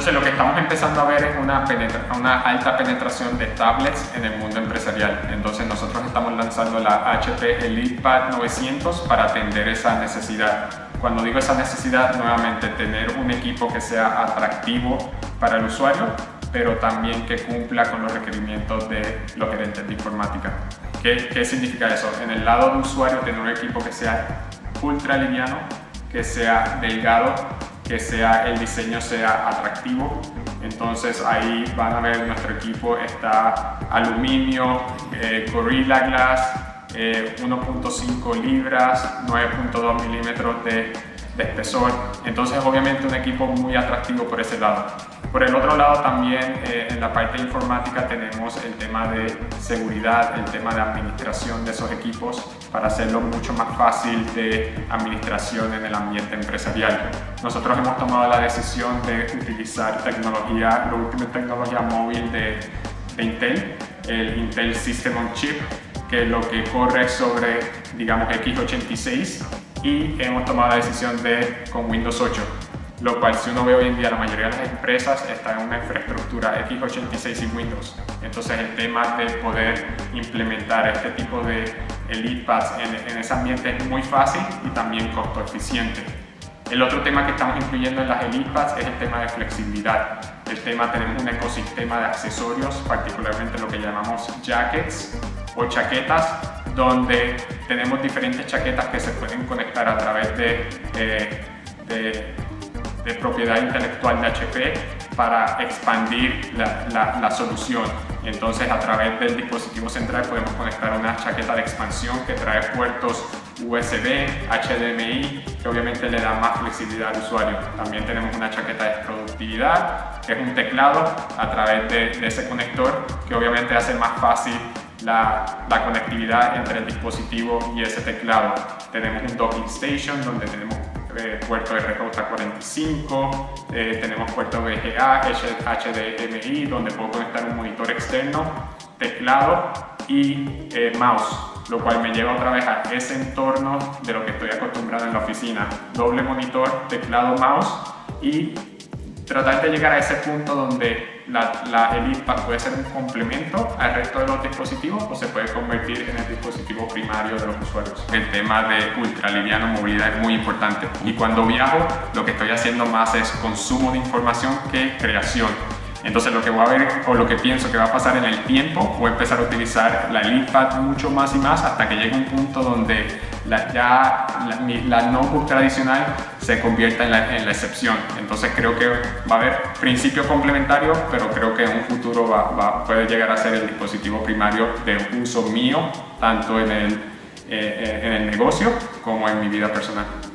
Entonces lo que estamos empezando a ver es una alta penetración de tablets en el mundo empresarial. Entonces nosotros estamos lanzando la HP ElitePad 900 para atender esa necesidad. Cuando digo esa necesidad, nuevamente tener un equipo que sea atractivo para el usuario, pero también que cumpla con los requerimientos de los gerentes de informática. ¿Qué significa eso? En el lado de usuario, tener un equipo que sea ultra liviano, que sea delgado, que sea el diseño sea atractivo. Entonces ahí van a ver nuestro equipo está aluminio, Gorilla Glass, 1.5 libras, 9.2 milímetros de espesor. Entonces obviamente un equipo muy atractivo por ese lado. Por el otro lado también en la parte de informática tenemos el tema de seguridad, el tema de administración de esos equipos para hacerlo mucho más fácil de administración en el ambiente empresarial. Nosotros hemos tomado la decisión de utilizar tecnología, la última tecnología móvil de Intel, el Intel System on Chip, que es lo que corre sobre, digamos, x86, y hemos tomado la decisión de con Windows 8. Lo cual, si uno ve hoy en día, la mayoría de las empresas están en una infraestructura x86 y Windows. Entonces el tema de poder implementar este tipo de ElitePads en ese ambiente es muy fácil y también costo eficiente. El otro tema que estamos incluyendo en las ElitePads es el tema de flexibilidad. El tema, tenemos un ecosistema de accesorios, particularmente lo que llamamos jackets o chaquetas, donde tenemos diferentes chaquetas que se pueden conectar a través de propiedad intelectual de HP para expandir la solución. Entonces a través del dispositivo central podemos conectar una chaqueta de expansión que trae puertos USB, HDMI, que obviamente le da más flexibilidad al usuario. También tenemos una chaqueta de productividad, que es un teclado a través de ese conector, que obviamente hace más fácil la conectividad entre el dispositivo y ese teclado. Tenemos un docking station donde tenemos puerto de ruta 45, tenemos puerto VGA, HDMI, donde puedo conectar un monitor externo, teclado y mouse, lo cual me lleva otra vez a ese entorno de lo que estoy acostumbrado en la oficina: doble monitor, teclado, mouse, y tratar de llegar a ese punto donde la ElitePad puede ser un complemento al resto de los dispositivos o se puede convertir en el dispositivo primario de los usuarios. El tema de ultraliviano, movilidad, es muy importante, y cuando viajo lo que estoy haciendo más es consumo de información que creación. Entonces lo que voy a ver o lo que pienso que va a pasar en el tiempo, voy a empezar a utilizar la ElitePad mucho más y más hasta que llegue un punto donde la notebook tradicional se convierta en la excepción. Entonces creo que va a haber principios complementarios, pero creo que en un futuro puede llegar a ser el dispositivo primario de uso mío, tanto en el negocio como en mi vida personal.